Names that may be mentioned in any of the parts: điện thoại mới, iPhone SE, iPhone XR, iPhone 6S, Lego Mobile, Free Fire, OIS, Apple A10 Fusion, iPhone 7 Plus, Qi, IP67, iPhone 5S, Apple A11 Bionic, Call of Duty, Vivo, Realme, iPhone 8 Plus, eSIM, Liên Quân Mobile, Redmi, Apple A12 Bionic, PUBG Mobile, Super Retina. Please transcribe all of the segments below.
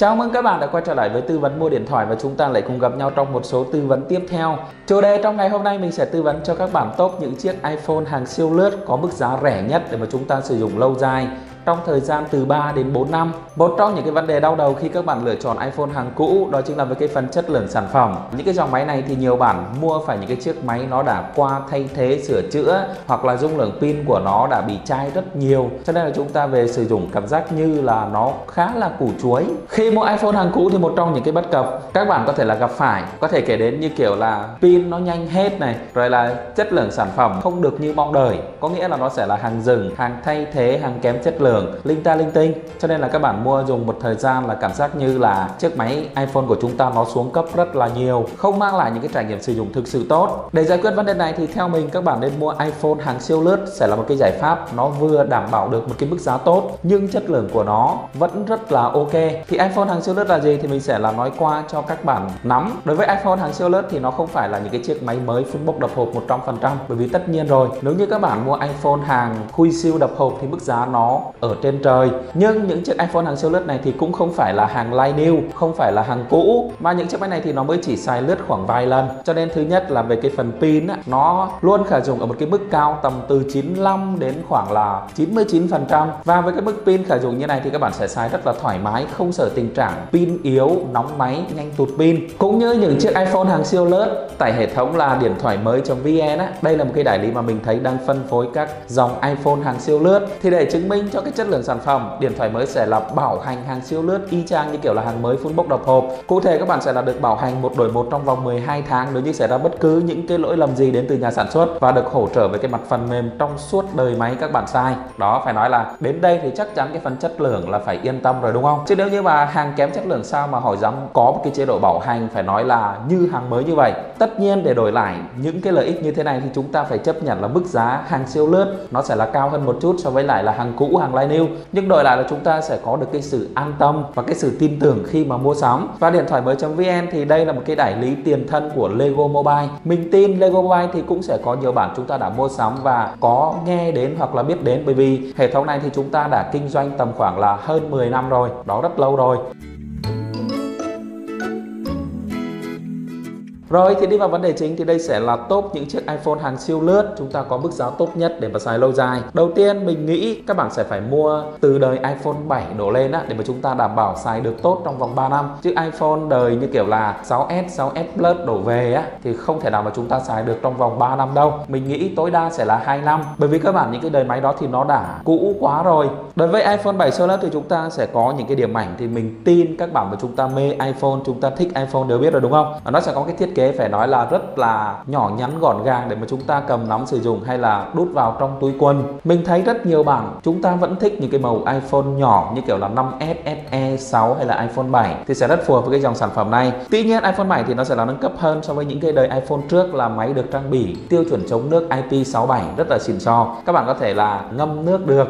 Chào mừng các bạn đã quay trở lại với tư vấn mua điện thoại và chúng ta lại cùng gặp nhau trong một số tư vấn tiếp theo. Chủ đề trong ngày hôm nay mình sẽ tư vấn cho các bạn top những chiếc iPhone hàng siêu lướt có mức giá rẻ nhất để mà chúng ta sử dụng lâu dài trong thời gian từ 3 đến 4 năm. Một trong những cái vấn đề đau đầu khi các bạn lựa chọn iPhone hàng cũ đó chính là với cái phần chất lượng sản phẩm. Những cái dòng máy này thì nhiều bạn mua phải những cái chiếc máy nó đã qua thay thế, sửa chữa hoặc là dung lượng pin của nó đã bị chai rất nhiều. Cho nên là chúng ta về sử dụng cảm giác như là nó khá là củ chuối. Khi mua iPhone hàng cũ thì một trong những cái bất cập các bạn có thể là gặp phải, có thể kể đến như kiểu là pin nó nhanh hết này, rồi là chất lượng sản phẩm không được như mong đợi. Có nghĩa là nó sẽ là hàng dừng, hàng thay thế, hàng kém chất lượng, linh ta linh tinh. Cho nên là các bạn mua dùng một thời gian là cảm giác như là chiếc máy iPhone của chúng ta nó xuống cấp rất là nhiều, không mang lại những cái trải nghiệm sử dụng thực sự tốt. Để giải quyết vấn đề này thì theo mình các bạn nên mua iPhone hàng siêu lướt sẽ là một cái giải pháp nó vừa đảm bảo được một cái mức giá tốt nhưng chất lượng của nó vẫn rất là ok. Thì iPhone hàng siêu lướt là gì thì mình sẽ là nói qua cho các bạn nắm. Đối với iPhone hàng siêu lướt thì nó không phải là những cái chiếc máy mới full box đập hộp 100%, bởi vì tất nhiên rồi, nếu như các bạn mua iPhone hàng khui siêu đập hộp thì mức giá nó ở trên trời. Nhưng những chiếc iPhone hàng siêu lướt này thì cũng không phải là hàng line new, không phải là hàng cũ, mà những chiếc máy này thì nó mới chỉ xài lướt khoảng vài lần. Cho nên thứ nhất là về cái phần pin á, nó luôn khả dụng ở một cái mức cao tầm từ 95 đến khoảng là 99%. Và với cái mức pin khả dụng như này thì các bạn sẽ xài rất là thoải mái, không sợ tình trạng pin yếu, nóng máy, nhanh tụt pin. Cũng như những chiếc iPhone hàng siêu lướt tại hệ thống là điện thoại mới.vn á, đây là một cái đại lý mà mình thấy đang phân phối các dòng iPhone hàng siêu lướt. Thì để chứng minh cho cái chất lượng sản phẩm, điện thoại mới sẽ là bảo hành hàng siêu lướt y chang như kiểu là hàng mới full box đập hộp. Cụ thể các bạn sẽ là được bảo hành một đổi một trong vòng 12 tháng nếu như xảy ra bất cứ những cái lỗi lầm gì đến từ nhà sản xuất, và được hỗ trợ với cái mặt phần mềm trong suốt đời máy các bạn xài. Đó, phải nói là đến đây thì chắc chắn cái phần chất lượng là phải yên tâm rồi đúng không? Chứ nếu như mà hàng kém chất lượng sao mà hỏi dám có một cái chế độ bảo hành phải nói là như hàng mới như vậy. Tất nhiên để đổi lại những cái lợi ích như thế này thì chúng ta phải chấp nhận là mức giá hàng siêu lướt nó sẽ là cao hơn một chút so với lại là hàng cũ, hàng line new, nhưng đổi lại là chúng ta sẽ có được cái sự an tâm và cái sự tin tưởng khi mà mua sắm. Và điện thoại mới.vn thì đây là một cái đại lý tiền thân của Lego Mobile. Mình tin Lego Mobile thì cũng sẽ có nhiều bạn chúng ta đã mua sắm và có nghe đến hoặc là biết đến, bởi vì hệ thống này thì chúng ta đã kinh doanh tầm khoảng là hơn 10 năm rồi, đó rất lâu rồi. Rồi thì đi vào vấn đề chính thì đây sẽ là top những chiếc iPhone hàng siêu lướt chúng ta có mức giá tốt nhất để mà xài lâu dài. Đầu tiên mình nghĩ các bạn sẽ phải mua từ đời iPhone 7 đổ lên á, để mà chúng ta đảm bảo xài được tốt trong vòng 3 năm. Chứ iPhone đời như kiểu là 6S, 6S Plus đổ về á thì không thể nào mà chúng ta xài được trong vòng 3 năm đâu. Mình nghĩ tối đa sẽ là 2 năm. Bởi vì các bạn những cái đời máy đó thì nó đã cũ quá rồi. Đối với iPhone 7 siêu lướt thì chúng ta sẽ có những cái điểm ảnh thì mình tin các bạn mà chúng ta mê iPhone, chúng ta thích iPhone đều biết rồi đúng không? Nó sẽ có cái thiết kế phải nói là rất là nhỏ nhắn gọn gàng để mà chúng ta cầm nắm sử dụng hay là đút vào trong túi quần. Mình thấy rất nhiều bạn chúng ta vẫn thích những cái màu iPhone nhỏ như kiểu là 5S, SE, 6 hay là iPhone 7 thì sẽ rất phù hợp với cái dòng sản phẩm này. Tuy nhiên iPhone 7 thì nó sẽ là nâng cấp hơn so với những cái đời iPhone trước, là máy được trang bị tiêu chuẩn chống nước IP67 rất là xịn sò. Các bạn có thể là ngâm nước được.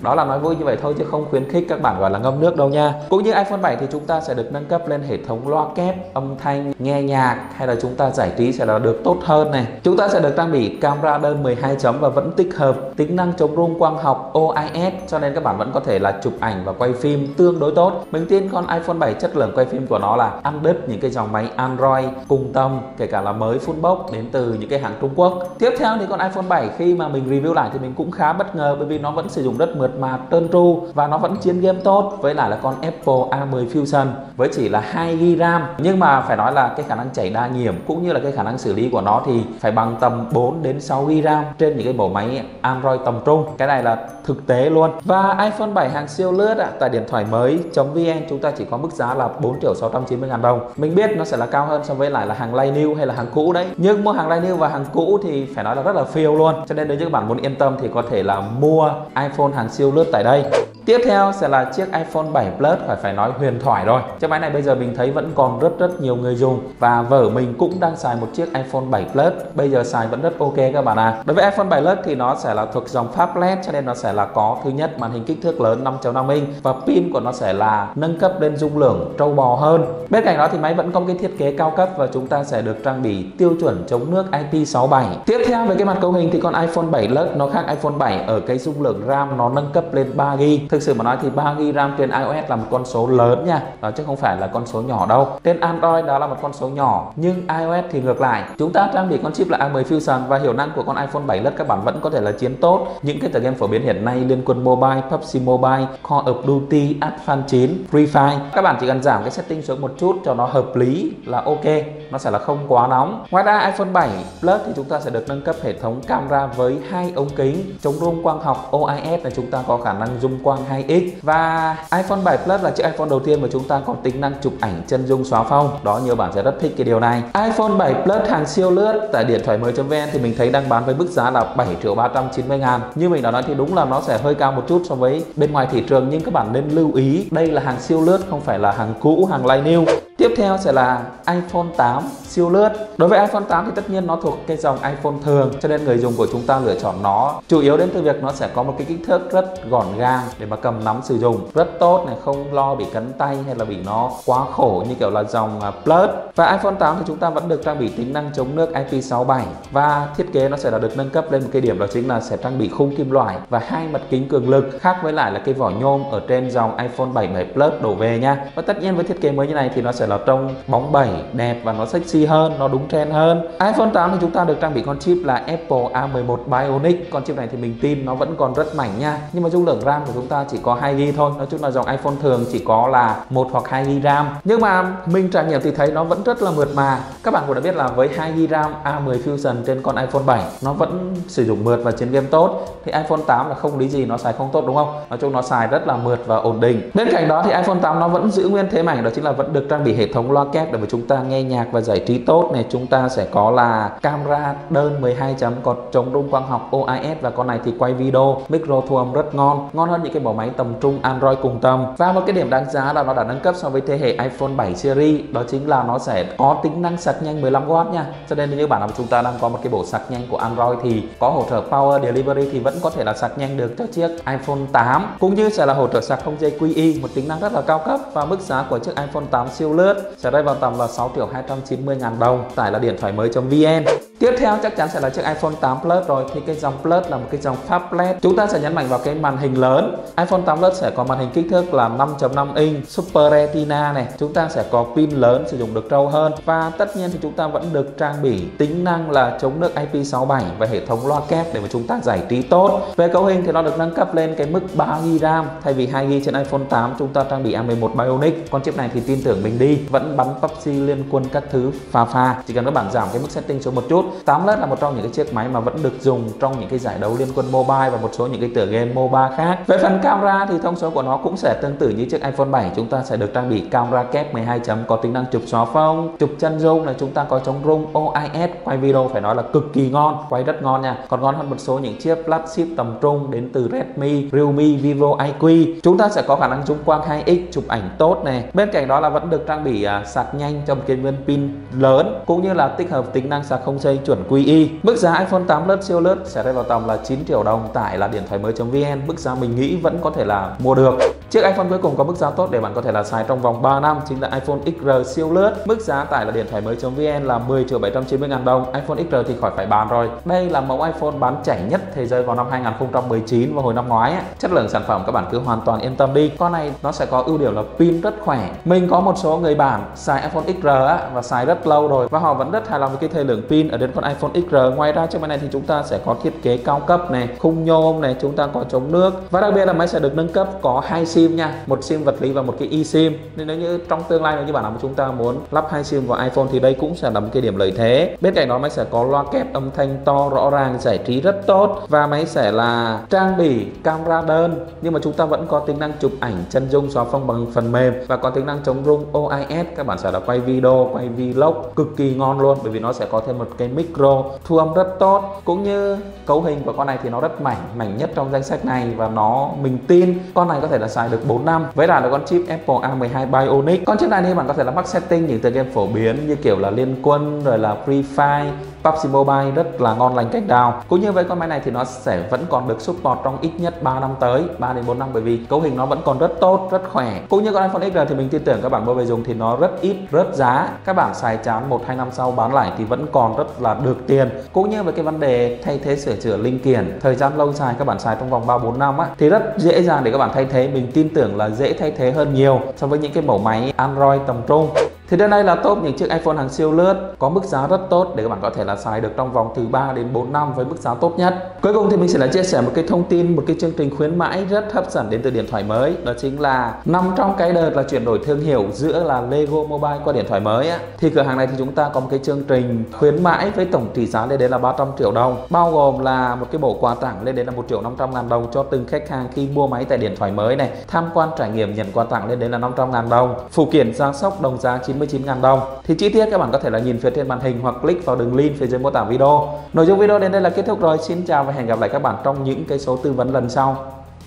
Đó là nói vui như vậy thôi chứ không khuyến khích các bạn gọi là ngâm nước đâu nha. Cũng như iPhone 7 thì chúng ta sẽ được nâng cấp lên hệ thống loa kép, âm thanh, nghe nhạc hay là chúng ta giải trí sẽ là được tốt hơn này. Chúng ta sẽ được trang bị camera đơn 12 chấm và vẫn tích hợp tính năng chống rung quang học OIS, cho nên các bạn vẫn có thể là chụp ảnh và quay phim tương đối tốt. Mình tin con iPhone 7 chất lượng quay phim của nó là ăn đứt những cái dòng máy Android cùng tầm, kể cả là mới full box đến từ những cái hãng Trung Quốc. Tiếp theo thì con iPhone 7 khi mà mình review lại thì mình cũng khá bất ngờ, bởi vì nó vẫn sử dụng rất mượt mà, trơn tru và nó vẫn chiến game tốt với lại là con Apple A10 Fusion với chỉ là 2GB RAM. Nhưng mà phải nói là cái khả năng chảy đa nhiễm cũng như là cái khả năng xử lý của nó thì phải bằng tầm 4 đến 6GB RAM trên những cái bộ máy Android tầm trung. Cái này là thực tế luôn. Và iPhone 7 hàng siêu lướt tại điện thoại mới.vn chúng ta chỉ có mức giá là 4.690.000 đồng. Mình biết nó sẽ là cao hơn so với lại là hàng line new hay là hàng cũ đấy. Nhưng mua hàng line new và hàng cũ thì phải nói là rất là phiêu luôn. Cho nên nếu như các bạn muốn yên tâm thì có thể là mua iPhone hàng siêu lướt tại đây. Tiếp theo sẽ là chiếc iPhone 7 Plus, phải nói huyền thoại rồi. Chiếc máy này bây giờ mình thấy vẫn còn rất nhiều người dùng, và vợ mình cũng đang xài một chiếc iPhone 7 Plus, bây giờ xài vẫn rất ok các bạn ạ. Đối với iPhone 7 Plus thì nó sẽ là thuộc dòng Pháp LED, cho nên nó sẽ là có thứ nhất màn hình kích thước lớn 5.5 inch và pin của nó sẽ là nâng cấp lên dung lượng trâu bò hơn. Bên cạnh đó thì máy vẫn có cái thiết kế cao cấp và chúng ta sẽ được trang bị tiêu chuẩn chống nước IP67. Tiếp theo về cái mặt cấu hình thì con iPhone 7 Plus nó khác iPhone 7 ở cái dung lượng RAM nó nâng cấp lên 3GB. Thực sự mà nói thì 3GB RAM trên iOS là một con số lớn nha, đó chứ không phải là con số nhỏ đâu. Trên Android đó là một con số nhỏ, nhưng iOS thì ngược lại. Chúng ta trang bị con chip là A10 Fusion và hiệu năng của con iPhone 7 Plus các bạn vẫn có thể là chiến tốt những cái tựa game phổ biến hiện nay: Liên Quân Mobile, PUBG Mobile, Call of Duty, Advance 9, Free Fire. Các bạn chỉ cần giảm cái setting xuống một chút cho nó hợp lý là ok, nó sẽ là không quá nóng. Ngoài ra iPhone 7 Plus thì chúng ta sẽ được nâng cấp hệ thống camera với 2 ống kính chống rung quang học OIS, là chúng ta có khả năng zoom quang 2x, và iPhone 7 Plus là chiếc iPhone đầu tiên mà chúng ta có tính năng chụp ảnh chân dung xóa phông. Đó, nhiều bạn sẽ rất thích cái điều này. iPhone 7 Plus hàng siêu lướt tại điện thoại mới.vn thì mình thấy đang bán với mức giá là 7.390.000. Như mình đã nói thì đúng là nó sẽ hơi cao một chút so với bên ngoài thị trường, nhưng các bạn nên lưu ý đây là hàng siêu lướt, không phải là hàng cũ, hàng lai niu. Tiếp theo sẽ là iPhone 8 siêu lướt. Đối với iPhone 8 thì tất nhiên nó thuộc cái dòng iPhone thường, cho nên người dùng của chúng ta lựa chọn nó chủ yếu đến từ việc nó sẽ có một cái kích thước rất gọn gàng để mà cầm nắm sử dụng, rất tốt này, không lo bị cắn tay hay là bị nó quá khổ như kiểu là dòng Plus. Và iPhone 8 thì chúng ta vẫn được trang bị tính năng chống nước IP67, và thiết kế nó sẽ được nâng cấp lên một cái điểm, đó chính là sẽ trang bị khung kim loại và 2 mặt kính cường lực, khác với lại là cái vỏ nhôm ở trên dòng iPhone 7 Plus đổ về nha. Và tất nhiên với thiết kế mới như này thì nó sẽ là trông bóng bẩy, đẹp và nó sexy hơn, nó đúng trend hơn. iPhone 8 thì chúng ta được trang bị con chip là Apple A11 Bionic. Con chip này thì mình tin nó vẫn còn rất mạnh nha, nhưng mà dung lượng RAM của chúng ta chỉ có 2GB thôi. Nói chung là dòng iPhone thường chỉ có là 1 hoặc 2GB RAM, nhưng mà mình trải nghiệm thì thấy nó vẫn rất là mượt mà. Các bạn cũng đã biết là với 2GB RAM A10 Fusion trên con iPhone 7 nó vẫn sử dụng mượt và chiến game tốt, thì iPhone 8 là không lý gì nó xài không tốt, đúng không? Nói chung nó xài rất là mượt và ổn định. Bên cạnh đó thì iPhone 8 nó vẫn giữ nguyên thế mạnh, đó chính là vẫn được trang bị hệ thống loa kép để mà chúng ta nghe nhạc và giải trí tốt này. Chúng ta sẽ có là camera đơn 12 chấm, có chống rung quang học OIS, và con này thì quay video, micro thu âm rất ngon, ngon hơn những cái mẫu máy tầm trung Android cùng tầm. Và một cái điểm đáng giá là nó đã nâng cấp so với thế hệ iPhone 7 series, đó chính là nó sẽ có tính năng sạc nhanh 15W nha. Cho nên như bạn nào chúng ta đang có một cái bộ sạc nhanh của Android thì có hỗ trợ Power Delivery thì vẫn có thể là sạc nhanh được cho chiếc iPhone 8, cũng như sẽ là hỗ trợ sạc không dây QI, một tính năng rất là cao cấp. Và mức giá của chiếc iPhone 8 siêu lướt sẽ rơi vào tầm là 6.290.000 đồng, tải là điện thoại mới.vn. Tiếp theo chắc chắn sẽ là chiếc iPhone 8 Plus rồi. Thì cái dòng Plus là một cái dòng Pháp LED, chúng ta sẽ nhấn mạnh vào cái màn hình lớn. iPhone 8 Plus sẽ có màn hình kích thước là 5.5 inch Super Retina này, chúng ta sẽ có pin lớn sử dụng được trâu hơn, và tất nhiên thì chúng ta vẫn được trang bị tính năng là chống nước IP67 và hệ thống loa kép để mà chúng ta giải trí tốt. Về cấu hình thì nó được nâng cấp lên cái mức 3GB RAM, thay vì 2GB trên iPhone 8 chúng ta trang bị A11 Bionic. Con chip này thì tin tưởng mình đi, vẫn bắn PUBG, Liên Quân các thứ phà phà. Chỉ cần các bạn giảm cái mức setting xuống một chút, 8 Plus là một trong những cái chiếc máy mà vẫn được dùng trong những cái giải đấu Liên Quân Mobile và một số những cái tựa game MOBA khác. Về phần camera thì thông số của nó cũng sẽ tương tự như chiếc iPhone 7, chúng ta sẽ được trang bị camera kép 12 chấm, có tính năng chụp xóa phông, chụp chân dung này, chúng ta có chống rung OIS, quay video phải nói là cực kỳ ngon, quay rất ngon nha, còn ngon hơn một số những chiếc flagship tầm trung đến từ Redmi, Realme, Vivo, IQ. Chúng ta sẽ có khả năng zoom quang 2x, chụp ảnh tốt này. Bên cạnh đó là vẫn được trang bị sạc nhanh trong cái nguyên pin lớn, cũng như là tích hợp tính năng sạc không dây chuẩn QI. Mức giá iPhone 8 Plus siêu lướt sẽ rơi vào tầm là 9 triệu đồng, tải là điện thoại mới.vn. Mức giá mình nghĩ vẫn có thể là mua được. Chiếc iPhone cuối cùng có mức giá tốt để bạn có thể là xài trong vòng 3 năm chính là iPhone XR siêu lướt. Mức giá tải là điện thoại mới.vn là 10.790.000 đồng. iPhone XR thì khỏi phải bàn rồi, đây là mẫu iPhone bán chạy nhất thế giới vào năm 2019 và hồi năm ngoái ấy. Chất lượng sản phẩm các bạn cứ hoàn toàn yên tâm đi. Con này nó sẽ có ưu điểm là pin rất khỏe. Mình có một số người bạn xài iPhone XR và xài rất lâu rồi, và họ vẫn rất hài lòng với cái thời lượng pin ở trên con iPhone XR. Ngoài ra chiếc máy này thì chúng ta sẽ có thiết kế cao cấp này, khung nhôm này, chúng ta có chống nước, và đặc biệt là máy sẽ được nâng cấp có 2 SIM nha, một SIM vật lý và một cái eSIM. Nên nếu như trong tương lai nếu như bạn nào chúng ta muốn lắp 2 SIM vào iPhone thì đây cũng sẽ là một cái điểm lợi thế. Bên cạnh đó máy sẽ có loa kép, âm thanh to rõ ràng, giải trí rất tốt, và máy sẽ là trang bị camera đơn, nhưng mà chúng ta vẫn có tính năng chụp ảnh chân dung xóa phông bằng phần mềm, và có tính năng chống rung OIS. Các bạn sẽ là quay video, quay vlog cực kỳ ngon luôn, bởi vì nó sẽ có thêm một cái micro thu âm rất tốt. Cũng như cấu hình của con này thì nó rất mảnh, mảnh nhất trong danh sách này, và nó mình tin con này có thể là xài được 4 năm. Với lại là con chip Apple A12 Bionic. Con chip này thì bạn có thể là mắc setting những tựa game phổ biến như kiểu là Liên Quân, rồi là Free Fire, PUBG Mobile rất là ngon lành cách đào. Cũng như với con máy này thì nó sẽ vẫn còn được support trong ít nhất 3 năm tới, 3 đến 4 năm, bởi vì cấu hình nó vẫn còn rất tốt, rất khỏe. Cũng như con iPhone XR thì mình tin tưởng các bạn mua về dùng thì nó rất ít rớt giá, các bạn xài chán 1-2 năm sau bán lại thì vẫn còn rất là được tiền. Cũng như với cái vấn đề thay thế sửa chữa linh kiện, thời gian lâu xài, các bạn xài trong vòng 3-4 năm á, thì rất dễ dàng để các bạn thay thế. Mình tin tưởng là dễ thay thế hơn nhiều so với những cái mẫu máy Android tầm trung. Thì đến đây là top những chiếc iPhone hàng siêu lướt có mức giá rất tốt để các bạn có thể là xài được trong vòng từ 3 đến 4 năm với mức giá tốt nhất. Cuối cùng thì mình sẽ là chia sẻ một cái thông tin, một cái chương trình khuyến mãi rất hấp dẫn đến từ Điện Thoại Mới, đó chính là nằm trong cái đợt là chuyển đổi thương hiệu giữa là Lego Mobile qua Điện Thoại Mới á, thì cửa hàng này thì chúng ta có một cái chương trình khuyến mãi với tổng trị giá lên đến là 300 triệu đồng, bao gồm là một cái bộ quà tặng lên đến là 1.500.000 đồng cho từng khách hàng khi mua máy tại Điện Thoại Mới này, tham quan trải nghiệm nhận quà tặng lên đến là 500.000 đồng, phụ kiện giá sóc đồng giá 99.000 đồng. Thì chi tiết các bạn có thể là nhìn phía trên màn hình hoặc click vào đường link phía dưới mô tả video. Nội dung video đến đây là kết thúc rồi. Xin chào và hẹn gặp lại các bạn trong những cái số tư vấn lần sau.